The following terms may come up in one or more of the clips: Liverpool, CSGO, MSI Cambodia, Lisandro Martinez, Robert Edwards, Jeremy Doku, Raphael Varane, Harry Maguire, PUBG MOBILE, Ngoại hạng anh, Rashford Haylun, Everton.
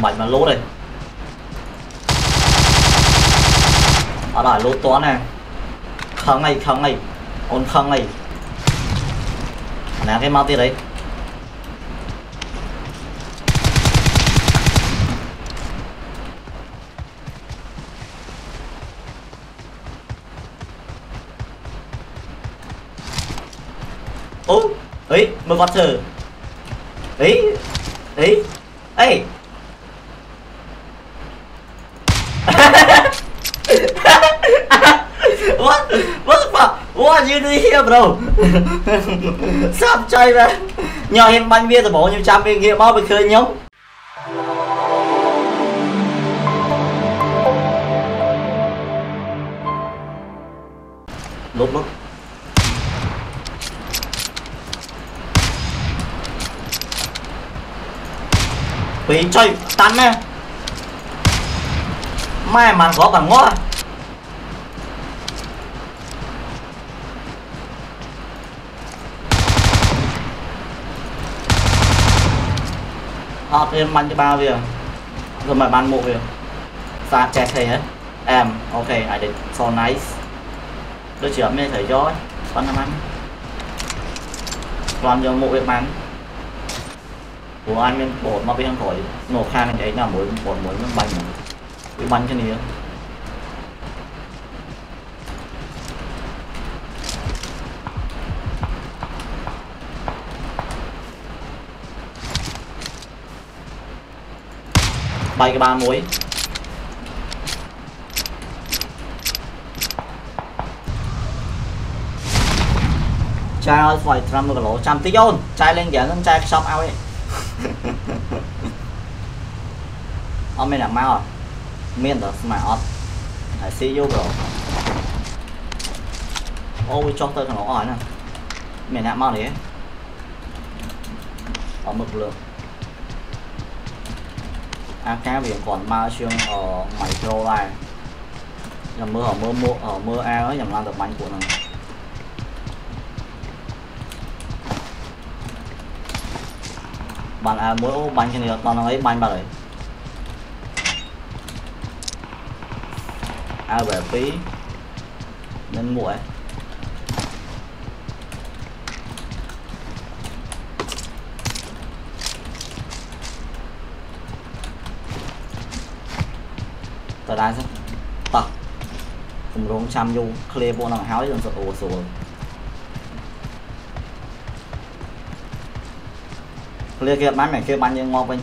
Mày mà lút đi. Ở đây lút toán nè. Không này. Ôn không này. Nè cái mau tia đấy. Ô, ấy, một vật thử. Ấy. What you do here, bro? Sắp chơi ra. Nhỏ em bánh bia rồi bỏ nhiều trăm viên kia bao bị khơi nhống. Lúc. Bị chơi tắn nè. Mai màn có bằng ngó. Ở thêm bắn cho bao việc rồi mà bắn một việc xa che thầy hết em ok I did so nice đôi chữa mê thầy gió con làm ăn còn nhiều một việc bắn của anh nên bột mà bên khỏi nổ khan này đấy là mỗi bột mỗi nước bánh cái bánh cho nhiều bay cái ba muối trai ơi phải trăm một cái lỗ trăm tí vô trai lên dẫn trai shop ao ấy ông mình là mau miền đó mà on I see you bro ôi cho tôi cái lỗ ỏi nè miền là mau đấy ở mực lượng AK biển còn bao chương ở micro này nhầm mưa ở mưa A ấy nhầm làm được bánh của nó bạn A mỗi bánh trên này toàn là ấy bánh bà đấy A về phí nên muội ra sao tập cùng rong chăm vô clear bộ lòng háo dần sụt ồ sụt clear kia bán mày kia bán như ngon bên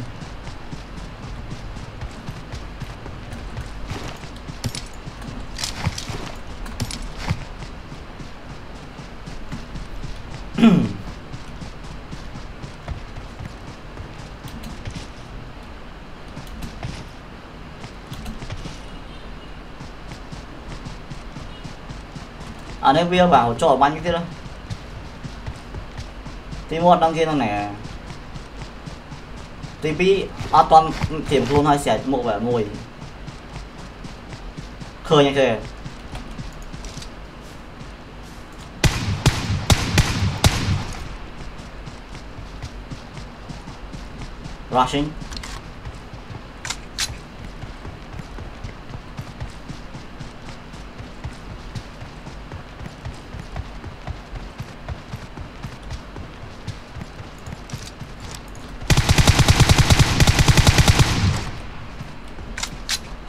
ở đây bia vào cho bánh cái thế đó tí một đăng kia thằng này tí bí à, toàn tiềm luôn hay xẻ mộ vẻ mùi khơi nhanh kìa rushing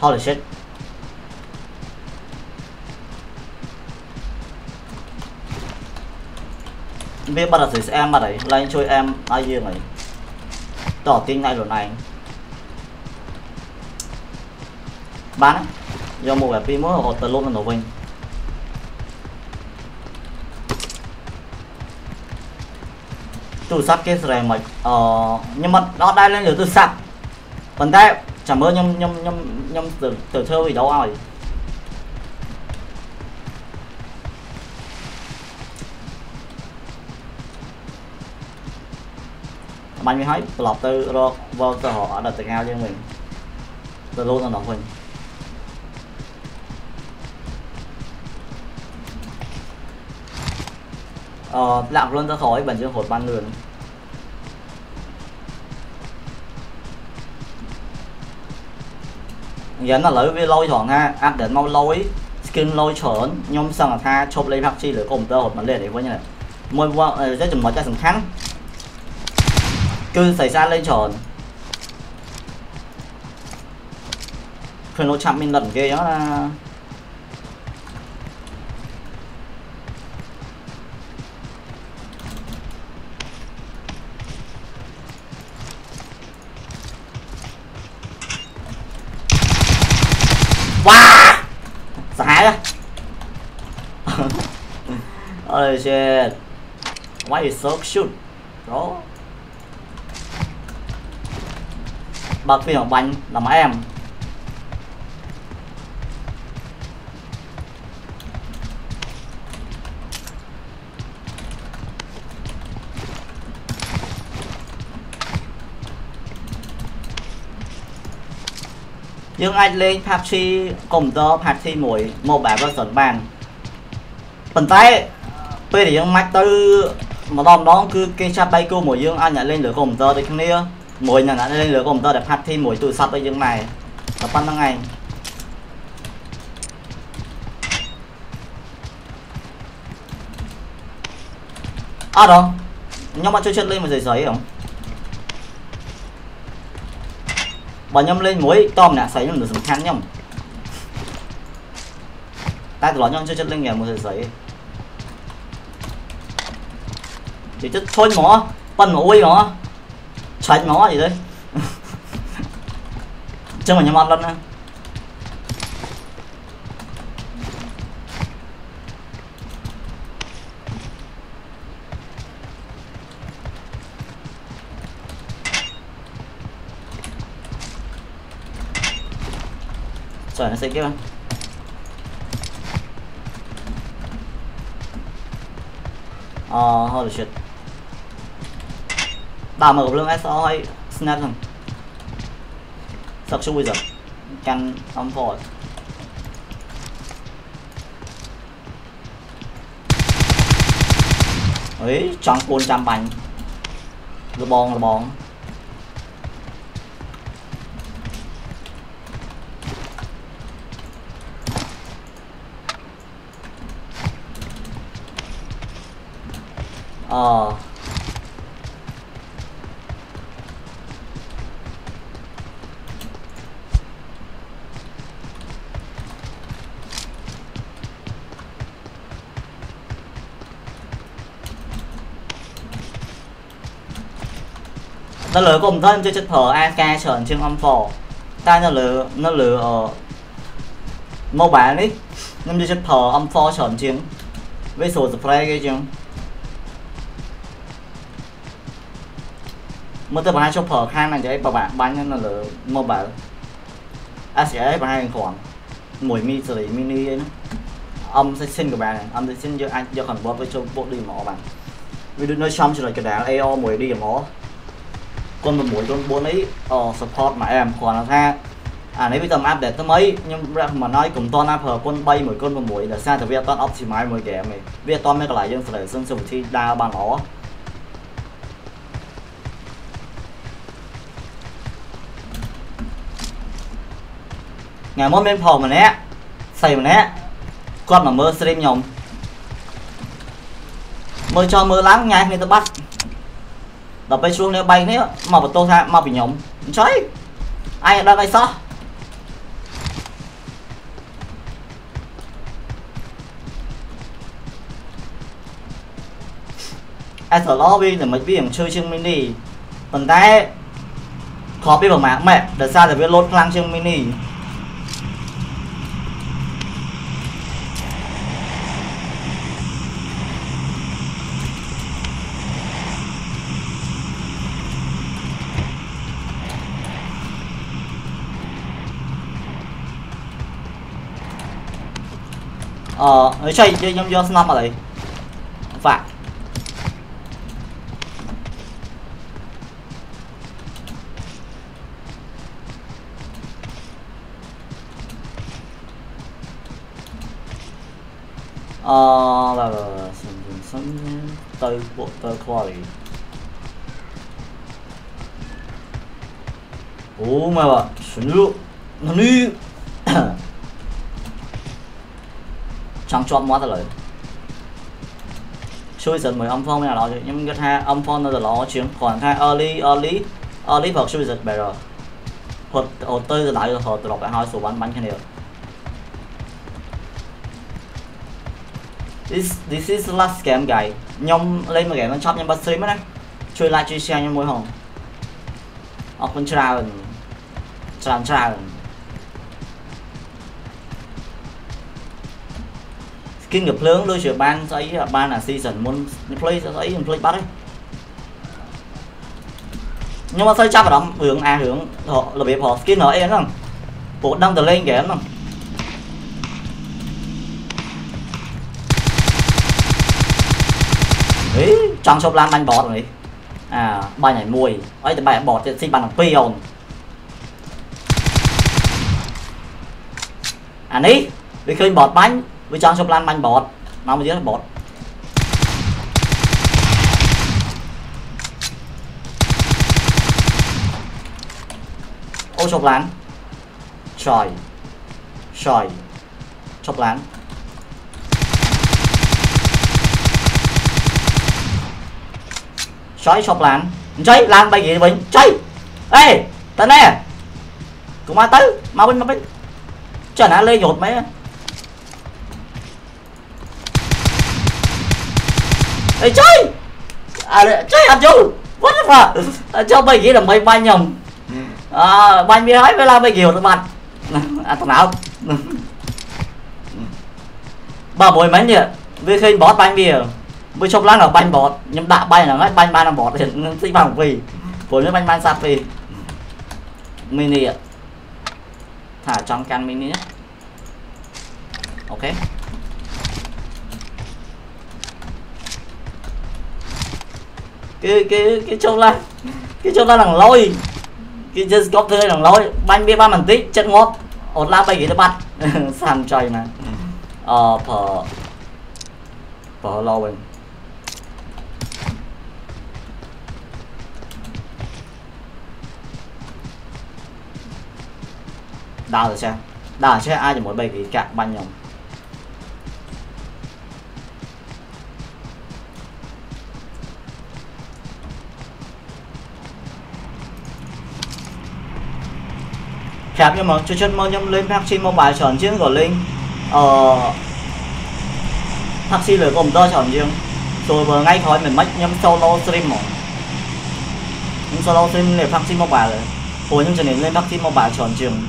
holy shit biết bắt đầu thì em mà đấy lên chơi em ai gì này tỏ tin ngay rồi này bán do một cái pin mới họ tận luôn là mình tôi sắp cái này mà nhưng mà nó đây lên rồi tôi sắp còn đây chẳng mơ nhâm từ thơ thì đâu ai bạn mới thấy lọt từ rồi vào từ họ đặt từ cao cho mình từ luôn là nó mình làm luôn ra khỏi bản chương hột ban lường dẫn là lỗi với lôi thỏ nga áp đến mau lôi skin lôi chởn nhom sang là tha chụp lấy PUBG rồi cùng tơ hột mà lên để với như này môi qua rất chừng một cái sầm kháng cứ xảy ra lên chởn khi nó chạm bên lần kia đó là oh shit, why you so cute bro? Bật phim bằng bánh là mấy em. Nhưng anh lên PUBG cùng đó PUBG mỗi một bản version bàn. Phần tay bây giờ dương mạch tư mà đòm đó cứ kê chạp bay cư mỗi dương anh đã lên lửa của ông tơ đấy kia mỗi nhà đã lên lửa của ông tơ để phát thi mỗi tụi sắp với dương này là phân năng ngày à đó nhưng mà chưa chết lên mà giấy giấy không bọn nhóm lên mỗi tôm nè sấy nhóm được dùng khăn nhầm ta tụi nó nhóm chưa chết lên nghề một giấy giấy chỉ chết thôi mỏ phân mỏ uy mỏ sạch mỏ gì đấy chứ mà nhầm ăn lên nè trời nó sẽ kêu anh holy shit bà mở lưng SO hay snap rằng sập chui rồi căn âm phổi ấy chọn cuốn trăm bánh là bong nó lừa cùng thân chơi chất thở AK sởn trên âm phổ ta nó lừa ở mô bản ấy nên chơi chất thở âm phổ sởn trên với số spray cái chứ một tờ bài cho phở khang này đấy bà bạn bán nó lừa mô bản à sẽ bà hai khoảng mùi mi xử lý mini ấy âm sẽ xin của bạn này âm sẽ xin cho anh cho còn bóp với cho bộ đi mỏ bạn vì được nói xong rồi cái đá AO mùi đi mỏ con một mũi con bốn ấy support mà em còn là tha à nãy bây giờ áp để tới mấy nhưng mà nói cùng toàn áp hợp con bay mỗi con một mũi là xa từ việc toàn ốc chỉ máy mỗi kẻ mày việc toàn mới còn lại dân phải dân dùng thi đa bằng nó ngày mốt bên phòng mà né xây mà né con mà mơ stream nhồng mơ cho mơ lắng ngay người ta bắt đập bay xuống nếu bay nếu mà một tô tha mà bị nhộng chơi ai đang bay sao ai sợ lobby để mấy viên chơi chương mini phần tay khó biết bằng mạng mẹ để xa để biết lốt lang chương mini nó chạy cho nhóm vô snap ở đây phải là sân tới bộ tới qua đi ô mà xuống nước nó đi Xong cho mó ta lời xui giật mười ông phong này là nhưng cái hai ông phong nó là nó chuyển khoản hai early vào xui giật bây giờ hột hột tơi rồi lại hột lọc lại hai số bắn cái này this is last game guy nhom lên mà game nó shop nhom bắt stream đấy chui like chui share nhom môi hồng học con tràn kinh nghiệm lớn đôi chuyện ban ấy ban là season muốn play cho ấy play bắt đấy nhưng mà xoay chắc vào đó hướng a hướng họ là bị họ skin nó em không bộ đăng từ lên kém không ấy trong shop lan banh bọt rồi à bài nhảy mùi ấy thì bài bọt thì xin bằng pi hồn anh ấy vì khi bọt bánh với trong shop lan banh bọt nó mới giết bọt ô shop lan xoáy shop lan cháy lan bay gì mình cháy ê tên nè cũng mà tới mà bên chờ nã lê nhột mấy ê chơi à chơi anh chú what the fuck cho bay gì là mày bay nhầm à bay mi hói với la bay nhiều tụi bạn à thằng nào bà bồi mấy nhỉ vì khi bót bay bia với chốc lát là banh bọt nhưng đã bay là ngách banh ba là bọt thì sinh bằng vì với nó banh ban sạp vì mini ạ thả trong can mini ok cái chốc lát đằng lôi cái just góp thơi đằng lôi banh bia ba màn tích chất ngót ột la bay ghế nó bắt sàn trời mà phở lâu bình đào rồi xe ai chỉ muốn bay cái cạn ban nhồng khép nhưng mà cho chân mơ nhâm lên PUBG Mobile chọn chiến của Linh taxi lửa gồm tơ chọn riêng rồi vừa ngay khói mình mất nhâm solo stream mà những solo stream để PUBG Mobile rồi hồi những trận này lên PUBG Mobile chọn riêng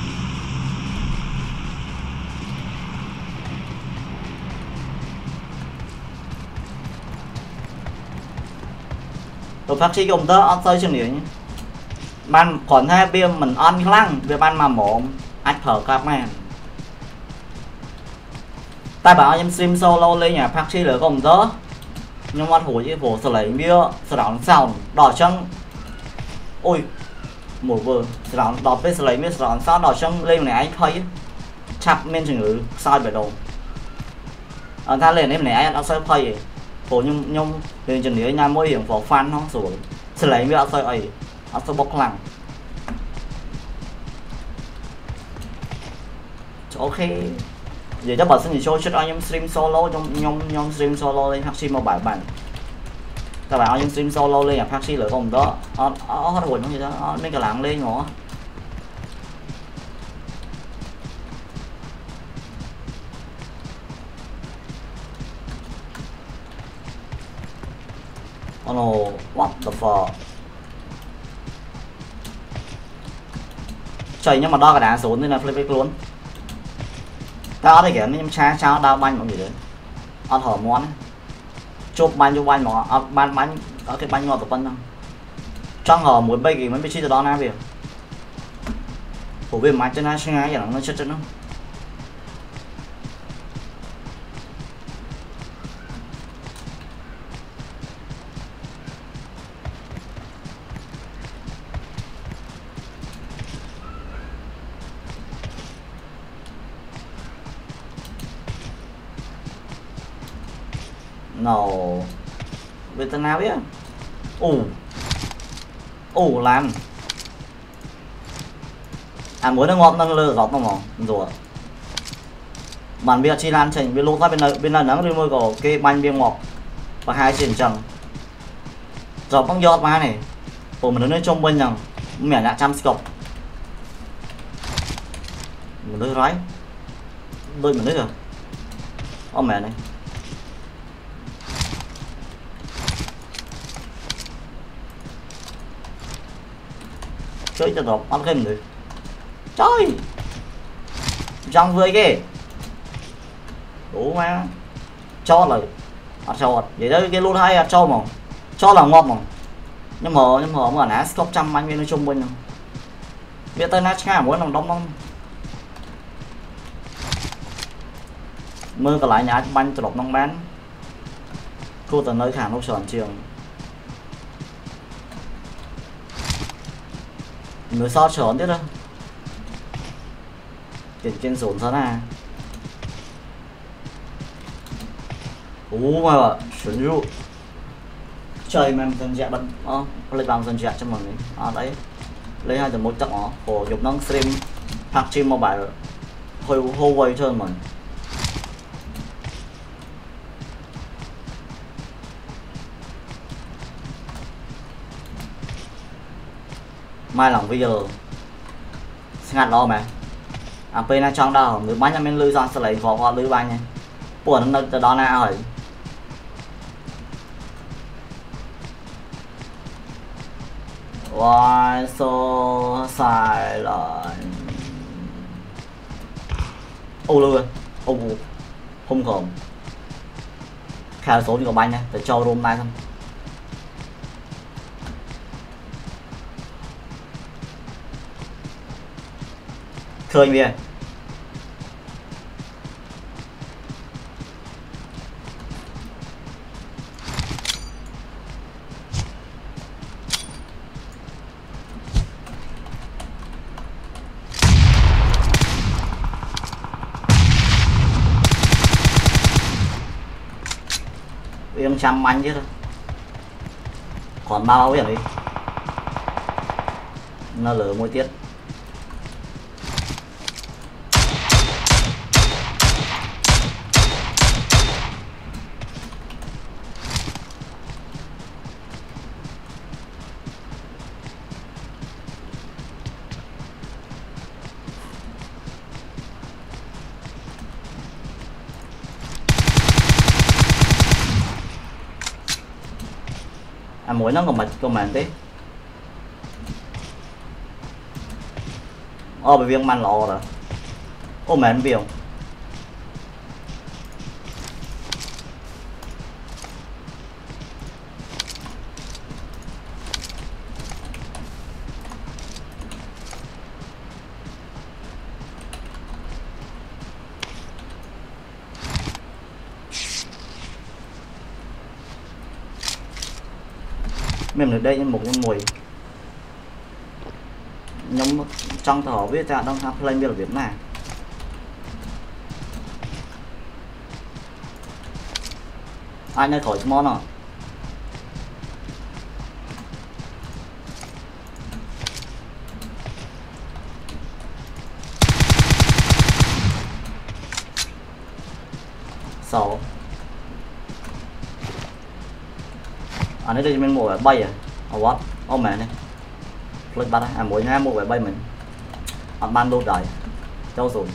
PUBG gồm tơ ăn chơi chuyện này ban còn hai bên mình ăn lăng về ban mà mồm ách thở các mẹ tại bảo em stream solo lên nhà PUBG lửa gồm tơ nhưng mà thủ với bộ xử lý bia xử đảo sao đỏ chân ôi một vừa xử đảo đỏ với xử lý bia xử đảo sao đỏ chân lên này anh thấy chặt men chừng ngữ sai bởi đồ ở ta lên em này anh đã xoay phây phổ nhung lên chừng đấy nhà môi hiểm phổ fan nó rồi xử lý bia xoay ấy áo sơ bóc lằng ok giờ cho bạn xin show chút anh em stream solo trong stream solo lên PUBG Mobile bạn các bạn anh em stream solo lên PUBG lửa gồm tơ hết quần không gì đó mấy cái lạng lên ngõ oh no what the fuck trời nhưng mà đo cả đá xuống nên là playback luôn đó đây kìa nhưng cha cháu đau banh mọi người đấy ăn thở món chụp banh mà ban bánh có cái banh ngọt của phân không trong họ muốn bay gì mới bị chi từ đó na việc phổ biến mà trên ai xanh ai nó chết nó nào về tên nào biết làm à muốn nó ngọt nó lơ gọt nó mỏng rồi Bạn bia chi lan chỉnh bên lô ra bên là nắng lên môi cổ kê banh biên ngọc và hai chuyển trần giờ băng giọt mà này của mình nó trong bên rằng mẹ đã chăm sóc mình đôi rái đôi mình đấy rồi ông mẹ này chơi cho đọc ăn game được chơi trong với cái đủ mà cho là à cho vậy đó cái lút hay à cho mà cho là ngon mà nhưng mà nãy có trăm anh nó chung bên biết tới nát ngang mỗi lần đóng không mưa còn lại nhà banh cho đọc nông bán cô từ nơi hàng lúc sờn trường người so sờn tiếp đó tiền trên sồn sao nè ủa mà sườn rượu trời mà dân dẹp bận lấy bằng dân dẹp cho mọi người đấy lấy 2.1 chắc nó của dục nâng stream PUBG Mobile hồi hô quay chơi mình mai lòng bây giờ sẽ ngặt lo mà AP là trong đó người bán nhà mình lưu ra sẽ lấy khó khó lưu bán nha của nó từ đó nào hỏi why so silent ô luôn ô không còn khai số của bạn nha để cho room này không khơi bia yên trăm anh chứ còn bao vậy đi nó lửa môi tiết mỗi nó còn mệt còn mệt tí bị viên man lộ rồi mệt viên mềm được đây một cái mùi nhóm trong thỏ biết ra đông tháp lên được điểm này ai nơi khỏi món rồi sáu ở đây mình mua bay à what ông mẹ này lên bắt mỗi ngày mua bay mình ăn ban đô đại châu rồi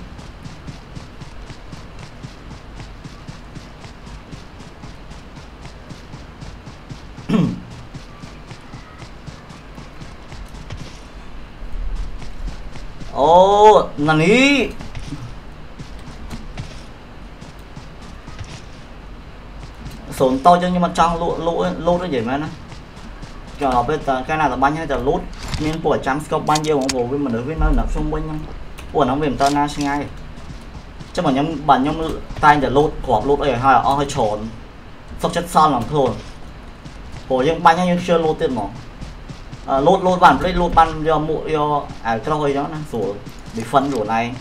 ô nani sốn to chứ nhưng mà trong lút nó gì mà nó cho bây giờ cái nào là bánh hay là lút nên của trăm scope bao nhiêu cũng vô với mình đối với nó xung quanh của nó về tao na ngay chứ mà nhóm bản nhóm tay để lút của lút ở hai ở hơi trồn sốc chất son làm thôi của những bánh nhưng chưa lút tiền mà lút bản play lút ban do mụ do cho hơi đó là sủi bị phân rủi này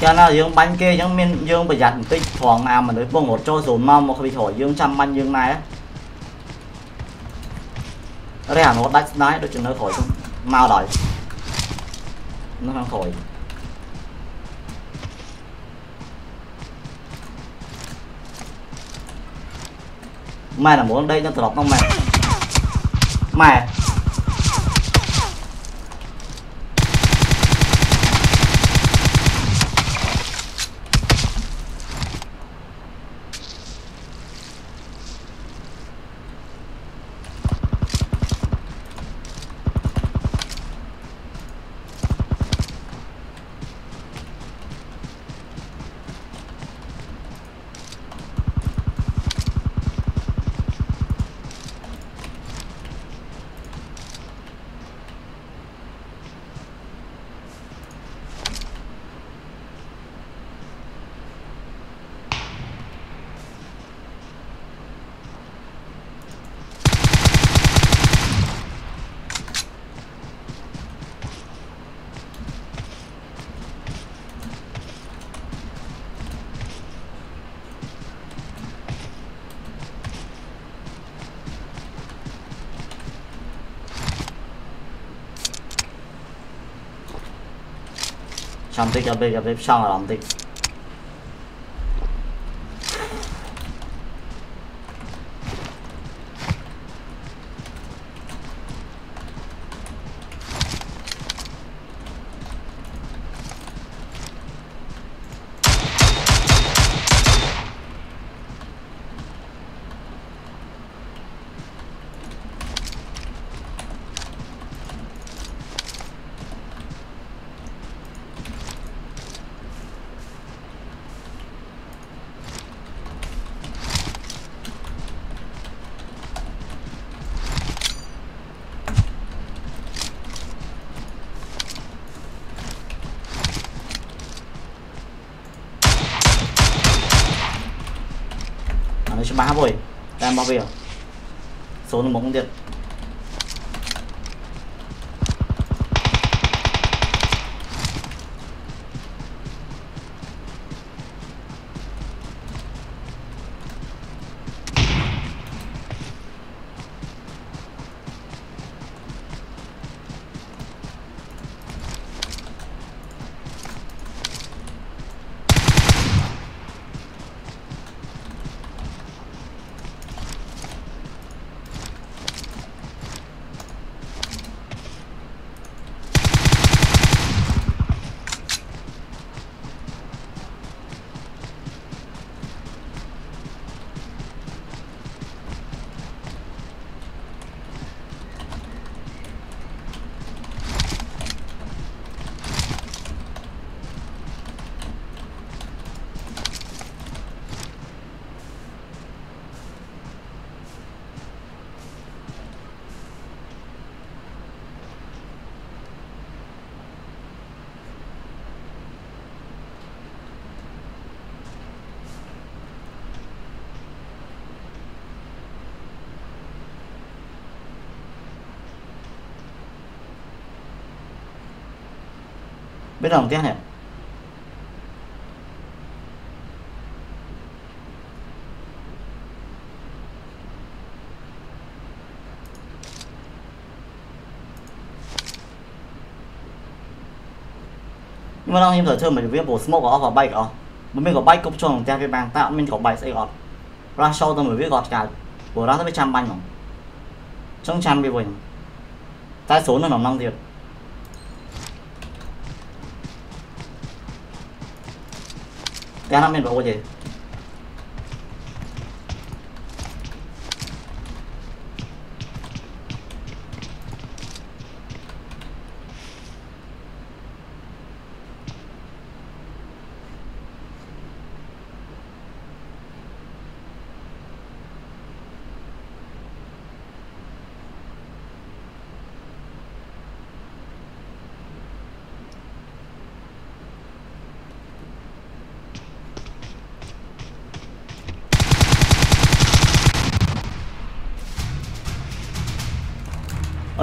cho nên dương bánh kia dương miên dương bị giặt tích thoảng nào mà đối phương một chỗ dồn mau một bị thổi dương trăm banh dương này á đây là một đắt nái được chừng nó thổi mau đòi nó đang thổi mày là muốn đây cho tụi nó mày mày làm tích gặp bếp xong là làm tích má rồi em bao việc số nó bóng điện bên đồng tiếng này nhưng mà đang nhìn thử chơi mình viết bộ smoke có và bay có mình có bay cục chuồng theo cái bàn tạo mình có bay sẽ gọt ra sau tôi mới viết gọt cả của đó tới trăm banh không trong trăm bị bình tay số nó nằm năng thiệt cái năm mình bảo gì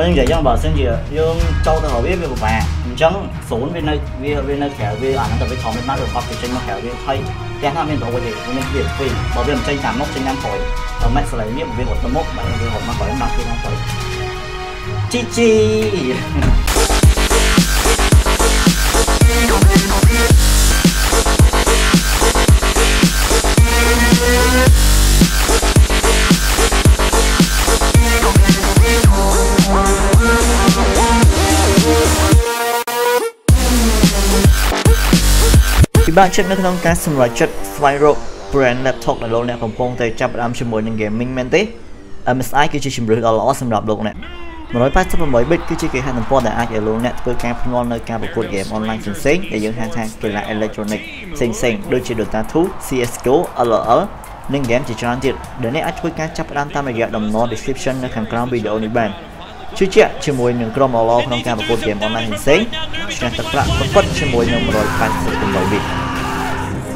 Anh giải cho bảo sinh gì nhưng châu tao biết về một mẹ chẳng xuống bên đây bên đây khéo về ảnh tập với thọ bên mắt được học thì tranh nó khéo về hay cái tham bên tổ của chị nên việc vì bảo vệ tranh tạm mốc trên năm phổi ở mẹ sẽ lấy miệng về một tấm mốc bạn về một mặt khỏi mặt trên năm phổi chi chi bạn chất nước nông cá xâm loại chất viral brand laptop là lô này còn phong tay chạm làm chìm mồi những game minh men tí MSI kia chơi chìm được đó là xâm lạp lô này mà nói phát sắp mới biết kia chơi cái hàng phong đại ai ở lô này với cái ngon nơi cao của cuộc game online chính xác để dưỡng hàng thang kể lại electronic xinh xinh đôi chỉ được ta thú CSGO LR nên game chỉ cho anh thiệt đến nay chơi cá chạm đam tam là đồng nó description ở hàng cloud video này bạn chứ chẹt chơi mồi những crom màu lo trong game online chính xác chúng ta tập lại phân chia mồi những mồi phát sắp